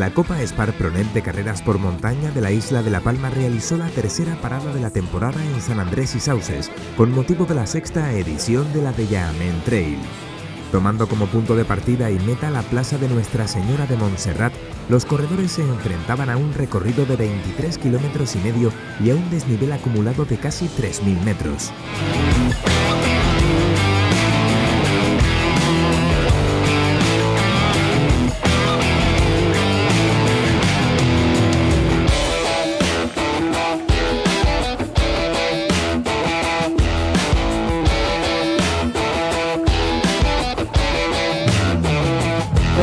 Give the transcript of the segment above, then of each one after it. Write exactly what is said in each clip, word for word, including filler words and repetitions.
La Copa SPAR PRONET de carreras por montaña de la isla de La Palma realizó la tercera parada de la temporada en San Andrés y Sauces, con motivo de la sexta edición de la Adeyahamen Trail. Tomando como punto de partida y meta la plaza de Nuestra Señora de Montserrat, los corredores se enfrentaban a un recorrido de veintitrés kilómetros y medio y a un desnivel acumulado de casi tres mil metros.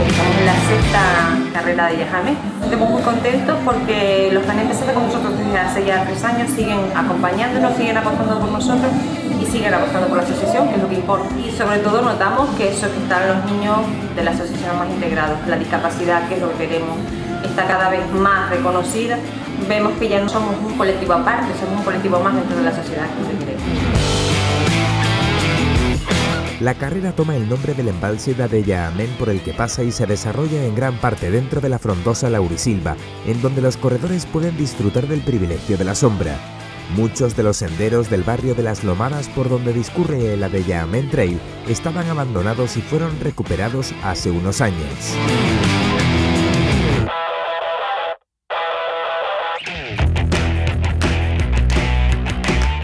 Estamos en la sexta carrera de Adeyahamen. Estamos muy contentos porque los que han empezado con nosotros desde hace ya tres años siguen acompañándonos, siguen apostando por nosotros y siguen apostando por la asociación, que es lo que importa. Y sobre todo notamos que eso que están los niños de la asociación más integrados, la discapacidad, que es lo que queremos, está cada vez más reconocida. Vemos que ya no somos un colectivo aparte, somos un colectivo más dentro de la sociedad que queremos. La carrera toma el nombre del embalse de Adeyahamen, por el que pasa y se desarrolla en gran parte dentro de la frondosa Laurisilva, en donde los corredores pueden disfrutar del privilegio de la sombra. Muchos de los senderos del barrio de Las Lomadas por donde discurre el Adeyahamen Trail estaban abandonados y fueron recuperados hace unos años.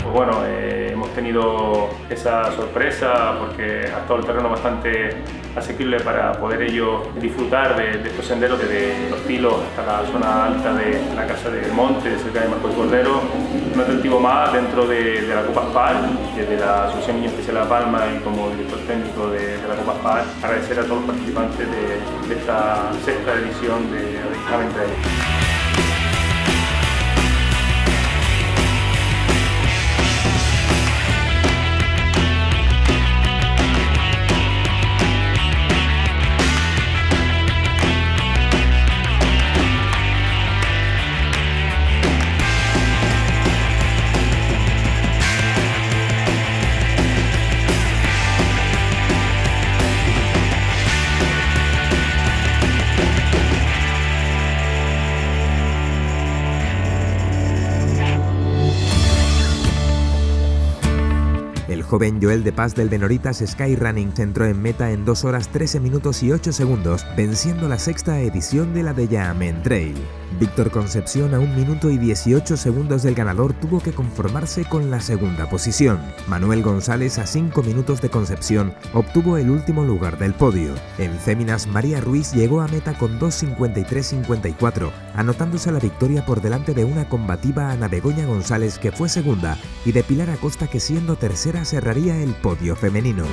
Pues bueno, eh, hemos tenido esa sorpresa porque ha estado el terreno bastante asequible para poder ellos disfrutar de, de estos senderos desde Los Pilos hasta la zona alta de la Casa del Monte, cerca de Marcos Cordero. Un atractivo más dentro de, de la Copa SPAR, desde la Asociación Niño Especial de la Palma y como director técnico de, de la Copa SPAR. Agradecer a todos los participantes de, de esta sexta edición de Adeyahamen Trail. El joven Joel de Paz del Benoritas Sky Running entró en meta en dos horas trece minutos y ocho segundos, venciendo la sexta edición de la Adeyahamen Trail. Víctor Concepción, a un minuto y dieciocho segundos del ganador, tuvo que conformarse con la segunda posición. Manuel González, a cinco minutos de Concepción, obtuvo el último lugar del podio. En féminas, María Ruiz llegó a meta con dos cincuenta y tres cincuenta y cuatro, anotándose la victoria por delante de una combativa Ana Begoña González, que fue segunda, y de Pilar Acosta, que siendo tercera cerraría el podio femenino.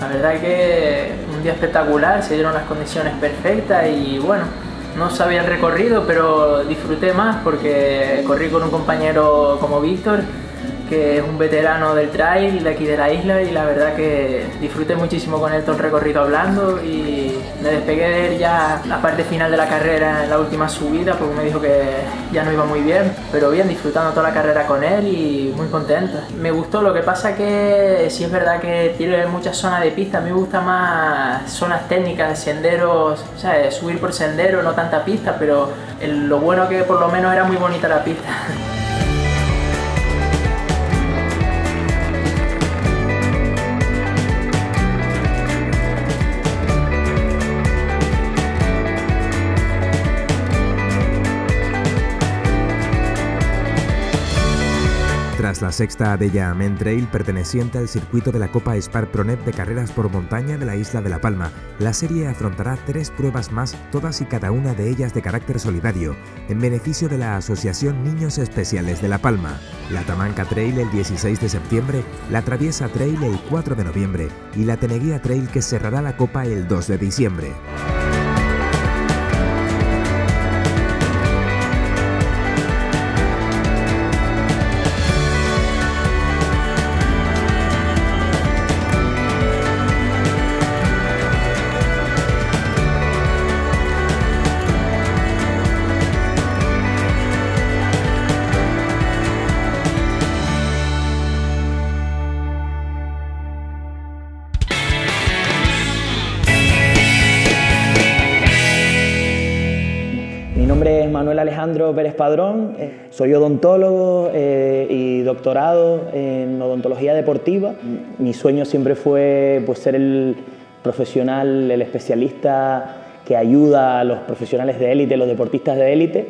La verdad que un día espectacular, se dieron las condiciones perfectas y bueno, no sabía el recorrido, pero disfruté más porque corrí con un compañero como Víctor, que es un veterano del trail de aquí de la isla, y la verdad que disfruté muchísimo con él todo el recorrido hablando, y me despegué de él ya la parte final de la carrera en la última subida porque me dijo que ya no iba muy bien, pero bien, disfrutando toda la carrera con él y muy contento. Me gustó, lo que pasa que sí es verdad que tiene muchas zonas de pista, a mí me gusta más zonas técnicas, senderos, o sea, subir por sendero, no tanta pista, pero lo bueno que por lo menos era muy bonita la pista. Tras la sexta Adeyahamen Trail, perteneciente al circuito de la Copa SPAR PRONET de carreras por montaña de la isla de La Palma, la serie afrontará tres pruebas más, todas y cada una de ellas de carácter solidario, en beneficio de la Asociación Niños Especiales de La Palma: la Tamanca Trail el dieciséis de septiembre, la Traviesa Trail el cuatro de noviembre y la Teneguía Trail, que cerrará la Copa el dos de diciembre. Manuel Alejandro Pérez Padrón, soy odontólogo eh, y doctorado en odontología deportiva. Mi sueño siempre fue pues, ser el profesional, el especialista que ayuda a los profesionales de élite, los deportistas de élite,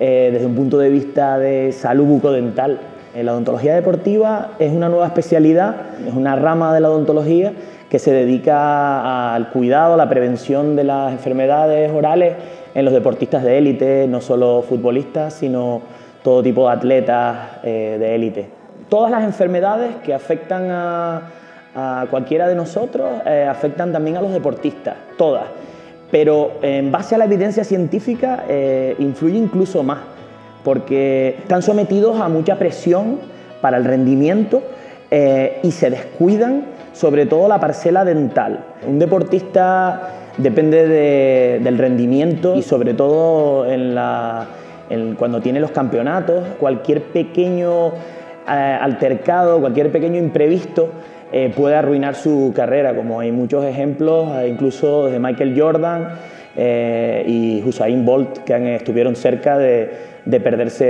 eh, desde un punto de vista de salud bucodental. La odontología deportiva es una nueva especialidad, es una rama de la odontología que se dedica al cuidado, a la prevención de las enfermedades orales en los deportistas de élite, no solo futbolistas, sino todo tipo de atletas eh, de élite. Todas las enfermedades que afectan a, a cualquiera de nosotros eh, afectan también a los deportistas, todas. Pero en base a la evidencia científica eh, influye incluso más, porque están sometidos a mucha presión para el rendimiento eh, y se descuidan sobre todo la parcela dental. Un deportista depende de, del rendimiento y sobre todo en la, en, cuando tiene los campeonatos, cualquier pequeño eh, altercado, cualquier pequeño imprevisto Eh, puede arruinar su carrera, como hay muchos ejemplos, incluso desde Michael Jordan eh, y Usain Bolt, que han, estuvieron cerca de, de perderse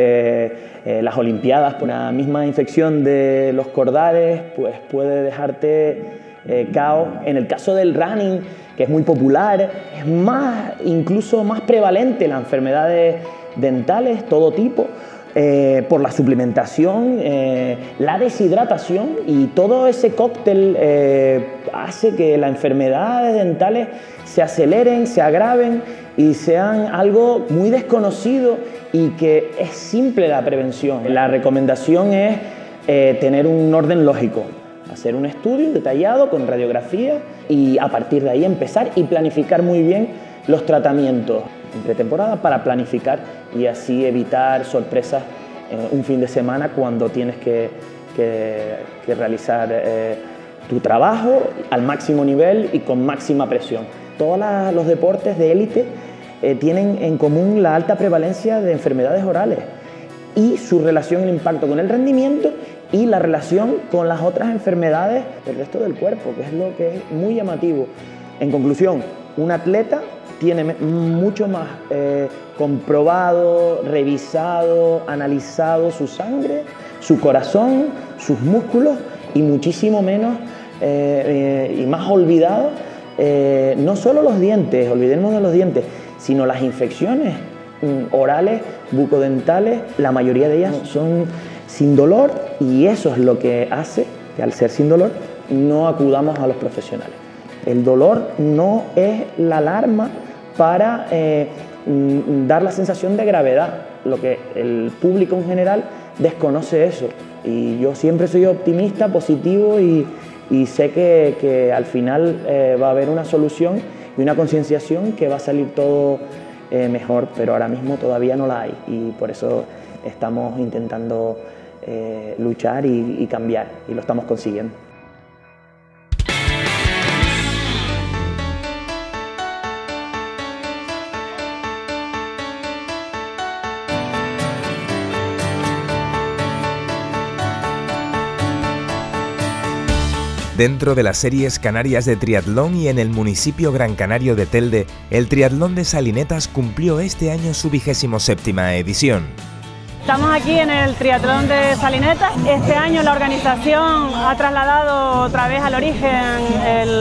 eh, las Olimpiadas. Una misma infección de los cordales pues, puede dejarte eh, caos. En el caso del running, que es muy popular, es más, incluso más prevalente las enfermedades dentales, todo tipo. Eh, por la suplementación, eh, la deshidratación y todo ese cóctel eh, hace que las enfermedades dentales se aceleren, se agraven y sean algo muy desconocido y que es simple la prevención. La recomendación es eh, tener un orden lógico, hacer un estudio detallado con radiografía y a partir de ahí empezar y planificar muy bien los tratamientos en pretemporada para planificar y así evitar sorpresas eh, un fin de semana cuando tienes que, que, que realizar eh, tu trabajo al máximo nivel y con máxima presión. Todos la, los deportes de élite eh, tienen en común la alta prevalencia de enfermedades orales y su relación, el impacto con el rendimiento y la relación con las otras enfermedades del resto del cuerpo, que es lo que es muy llamativo. En conclusión, un atleta tiene mucho más eh, comprobado, revisado, analizado su sangre, su corazón, sus músculos y muchísimo menos eh, eh, y más olvidado, eh, no solo los dientes, olvidemos de los dientes, sino las infecciones mm, orales, bucodentales, la mayoría de ellas son sin dolor y eso es lo que hace que al ser sin dolor no acudamos a los profesionales. El dolor no es la alarma para eh, dar la sensación de gravedad, lo que el público en general desconoce eso. Y yo siempre soy optimista, positivo y, y sé que, que al final eh, va a haber una solución y una concienciación que va a salir todo eh, mejor, pero ahora mismo todavía no la hay y por eso estamos intentando eh, luchar y, y cambiar y lo estamos consiguiendo. Dentro de las series canarias de triatlón y en el municipio gran canario de Telde, el Triatlón de Salinetas cumplió este año su vigésimo séptima edición. Estamos aquí en el Triatlón de Salinetas. Este año la organización ha trasladado otra vez al origen el,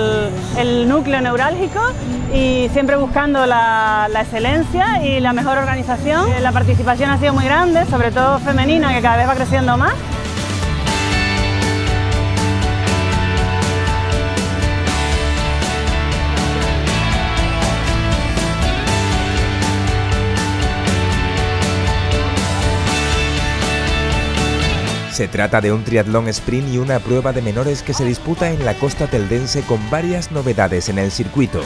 el núcleo neurálgico y siempre buscando la, la excelencia y la mejor organización. La participación ha sido muy grande, sobre todo femenina, que cada vez va creciendo más. Se trata de un triatlón sprint y una prueba de menores que se disputa en la costa teldense con varias novedades en el circuito.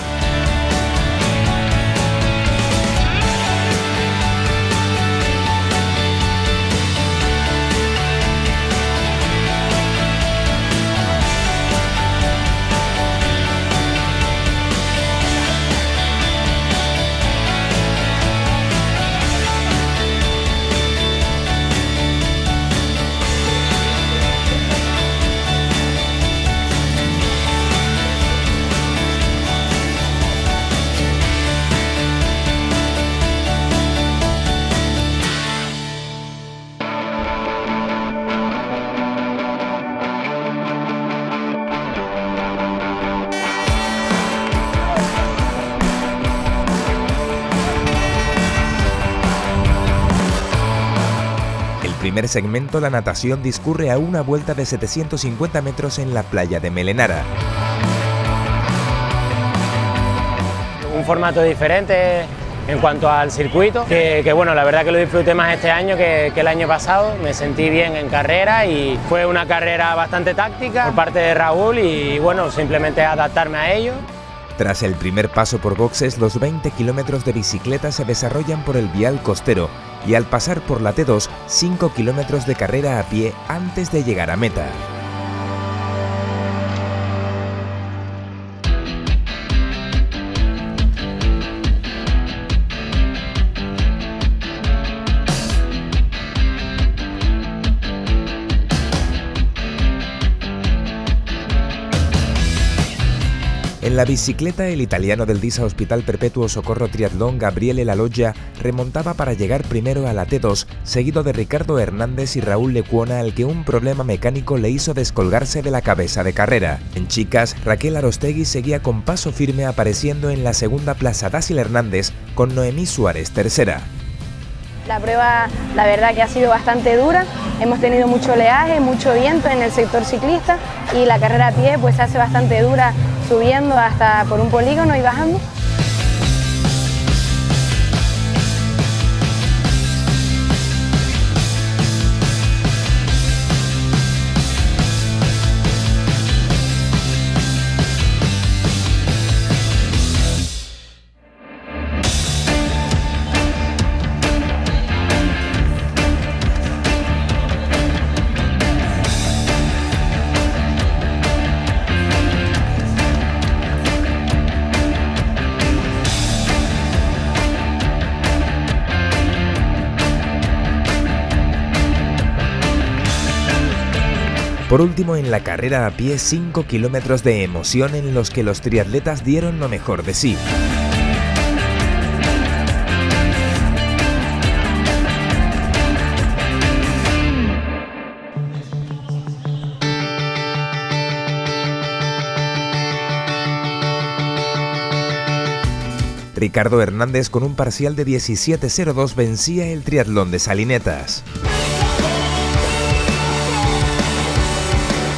primer segmento, la natación discurre a una vuelta de setecientos cincuenta metros en la playa de Melenara. Un formato diferente en cuanto al circuito, que, que bueno, la verdad que lo disfruté más este año que, que el año pasado. Me sentí bien en carrera y fue una carrera bastante táctica por parte de Raúl y bueno, simplemente adaptarme a ello. Tras el primer paso por boxes, los veinte kilómetros de bicicleta se desarrollan por el vial costero y al pasar por la T dos, cinco kilómetros de carrera a pie antes de llegar a meta. En la bicicleta, el italiano del Disa Hospital Perpetuo Socorro Triatlón, Gabriele Laloja, remontaba para llegar primero a la T dos, seguido de Ricardo Hernández y Raúl Lecuona, al que un problema mecánico le hizo descolgarse de la cabeza de carrera. En chicas, Raquel Arostegui seguía con paso firme apareciendo en la segunda plaza, Dácil Hernández, con Noemí Suárez tercera. La prueba, la verdad que ha sido bastante dura, hemos tenido mucho oleaje, mucho viento en el sector ciclista y la carrera a pie pues se hace bastante dura, subiendo hasta por un polígono y bajando. Por último, en la carrera a pie, cinco kilómetros de emoción en los que los triatletas dieron lo mejor de sí. Ricardo Hernández, con un parcial de diecisiete cero dos, vencía el triatlón de Salinetas.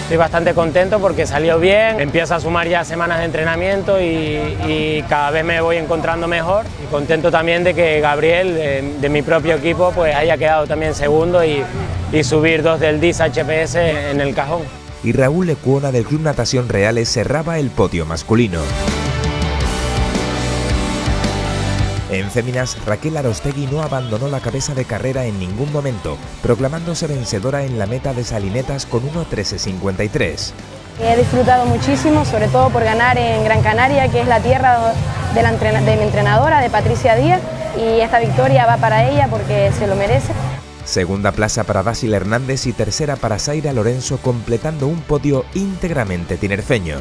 Estoy bastante contento porque salió bien, empiezo a sumar ya semanas de entrenamiento y, y cada vez me voy encontrando mejor. Y contento también de que Gabriel, de, de mi propio equipo, pues haya quedado también segundo y, y subir dos del Disa H P S en el cajón. Y Raúl Lecuona del Club Natación Reales cerraba el podio masculino. En féminas, Raquel Arostegui no abandonó la cabeza de carrera en ningún momento, proclamándose vencedora en la meta de Salinetas con uno trece cincuenta y tres. He disfrutado muchísimo, sobre todo por ganar en Gran Canaria, que es la tierra de, la de mi entrenadora, de Patricia Díaz, y esta victoria va para ella porque se lo merece. Segunda plaza para Basil Hernández y tercera para Zaira Lorenzo, completando un podio íntegramente tinerfeño.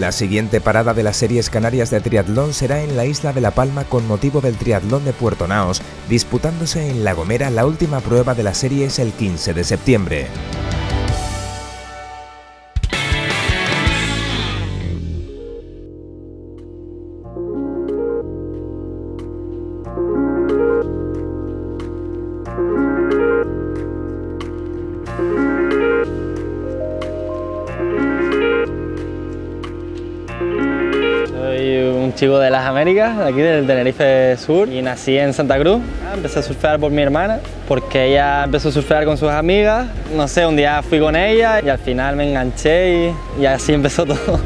La siguiente parada de las series canarias de triatlón será en la isla de La Palma con motivo del Triatlón de Puerto Naos, disputándose en La Gomera la última prueba de las series el quince de septiembre. Chico de las Américas, aquí del Tenerife Sur, y nací en Santa Cruz. Empecé a surfear por mi hermana, porque ella empezó a surfear con sus amigas. No sé, un día fui con ella y al final me enganché y, y así empezó todo.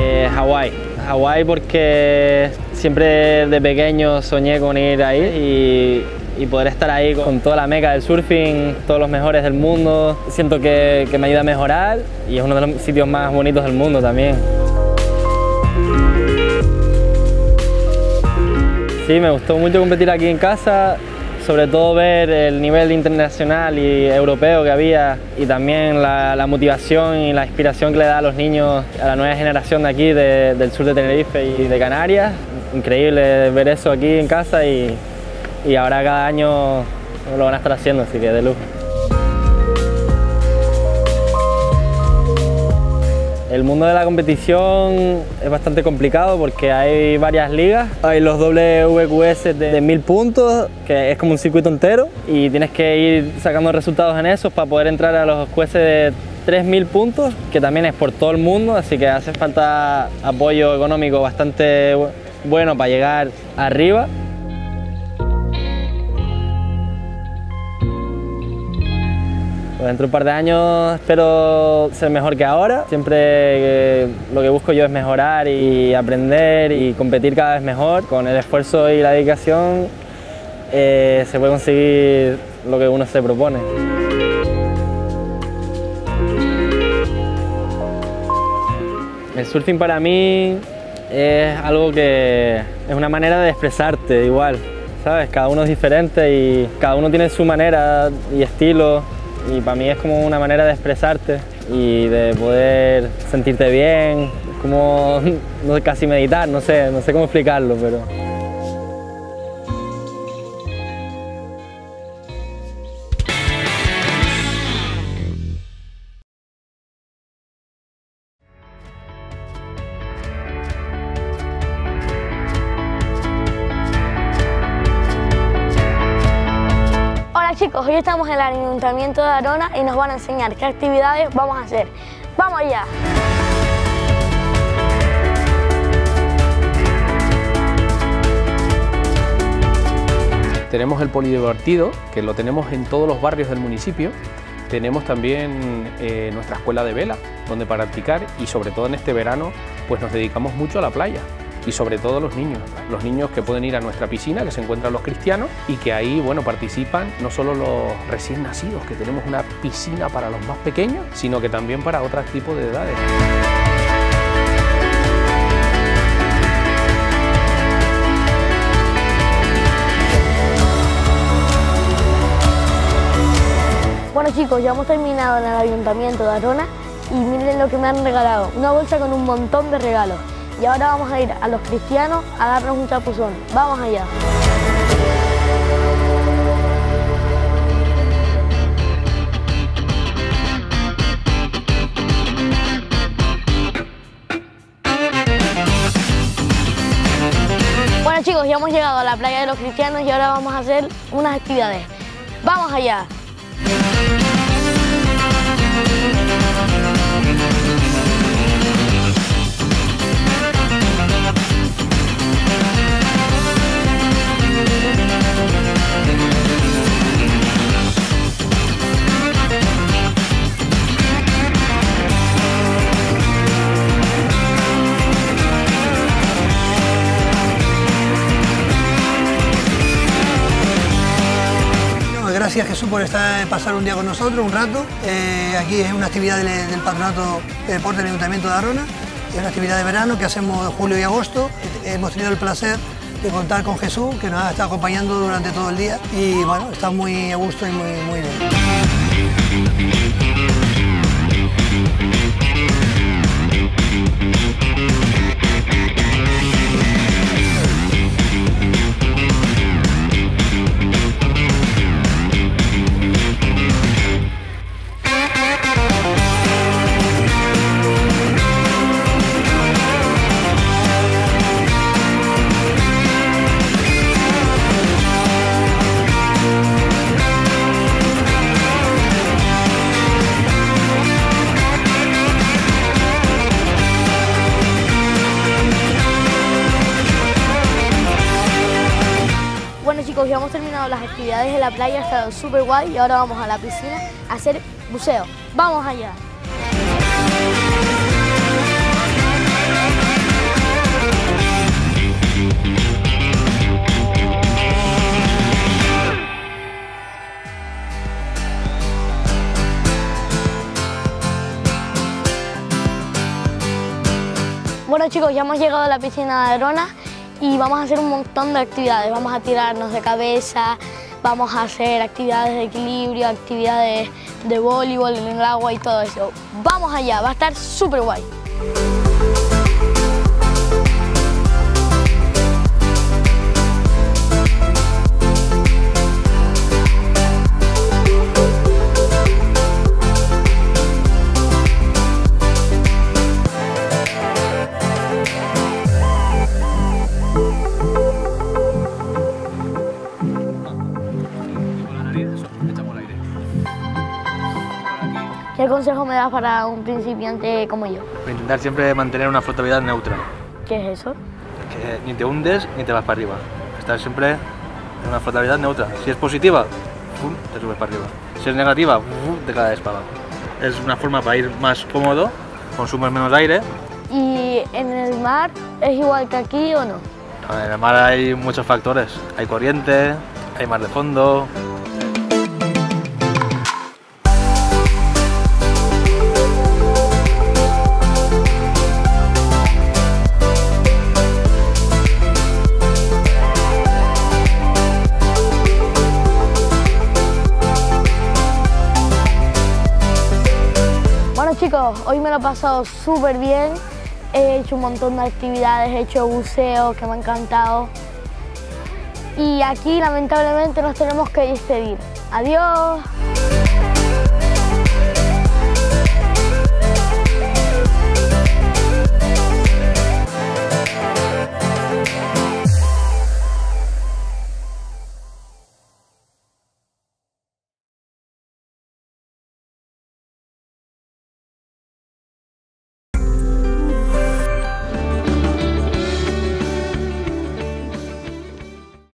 eh, Hawái. Hawái porque siempre de pequeño soñé con ir ahí y... y poder estar ahí con toda la meca del surfing, todos los mejores del mundo. Siento que, que me ayuda a mejorar y es uno de los sitios más bonitos del mundo también. Sí, me gustó mucho competir aquí en casa, sobre todo ver el nivel internacional y europeo que había y también la, la motivación y la inspiración que le da a los niños, a la nueva generación de aquí, de, del sur de Tenerife y de Canarias. Increíble ver eso aquí en casa y... y ahora cada año lo van a estar haciendo, así que de lujo. El mundo de la competición es bastante complicado porque hay varias ligas. Hay los W Q S de mil puntos, que es como un circuito entero, y tienes que ir sacando resultados en esos para poder entrar a los Q S de tres mil puntos, que también es por todo el mundo, así que hace falta apoyo económico bastante bueno para llegar arriba. Dentro de un par de años espero ser mejor que ahora. Siempre eh, lo que busco yo es mejorar y aprender y competir cada vez mejor. Con el esfuerzo y la dedicación eh, se puede conseguir lo que uno se propone. El surfing para mí es algo que es una manera de expresarte igual, ¿sabes? Cada uno es diferente y cada uno tiene su manera y estilo. Y para mí es como una manera de expresarte y de poder sentirte bien, como no sé, casi meditar, no sé, no sé cómo explicarlo, pero... Hoy estamos en el Ayuntamiento de Arona y nos van a enseñar qué actividades vamos a hacer. ¡Vamos allá! Tenemos el polideportivo, que lo tenemos en todos los barrios del municipio. Tenemos también eh, nuestra escuela de vela, donde practicar, y sobre todo en este verano, pues nos dedicamos mucho a la playa. Y sobre todo los niños, los niños que pueden ir a nuestra piscina, que se encuentran Los Cristianos, y que ahí, bueno, participan no solo los recién nacidos, que tenemos una piscina para los más pequeños, sino que también para otro tipo de edades. Bueno chicos, ya hemos terminado en el Ayuntamiento de Arona y miren lo que me han regalado, una bolsa con un montón de regalos. Y ahora vamos a ir a Los Cristianos a darnos un chapuzón. ¡Vamos allá! Bueno chicos, ya hemos llegado a la playa de Los Cristianos y ahora vamos a hacer unas actividades. ¡Vamos allá! Gracias Jesús por estar, pasar un día con nosotros, un rato. Eh, aquí es una actividad del, del Patronato de Deporte del Ayuntamiento de Arona. Es una actividad de verano que hacemos en julio y agosto. Hemos tenido el placer de contar con Jesús, que nos ha estado acompañando durante todo el día. Y bueno, está muy a gusto y muy, muy bien. Ya hemos terminado las actividades de la playa, ha estado súper guay y ahora vamos a la piscina a hacer buceo. ¡Vamos allá! Bueno chicos, ya hemos llegado a la piscina de Arona y vamos a hacer un montón de actividades. Vamos a tirarnos de cabeza, vamos a hacer actividades de equilibrio, actividades de voleibol en el agua y todo eso. ¡Vamos allá! Va a estar súper guay. ¿Qué consejo me das para un principiante como yo? Intentar siempre mantener una flotabilidad neutra. ¿Qué es eso? Que ni te hundes ni te vas para arriba. Estar siempre en una flotabilidad neutra. Si es positiva, te subes para arriba. Si es negativa, te caes para abajo. Es una forma para ir más cómodo, consumes menos aire. ¿Y en el mar es igual que aquí o no? No, en el mar hay muchos factores. Hay corriente, hay mar de fondo. Chicos, hoy me lo he pasado súper bien, he hecho un montón de actividades, he hecho buceo que me ha encantado y aquí lamentablemente nos tenemos que despedir. ¡Adiós!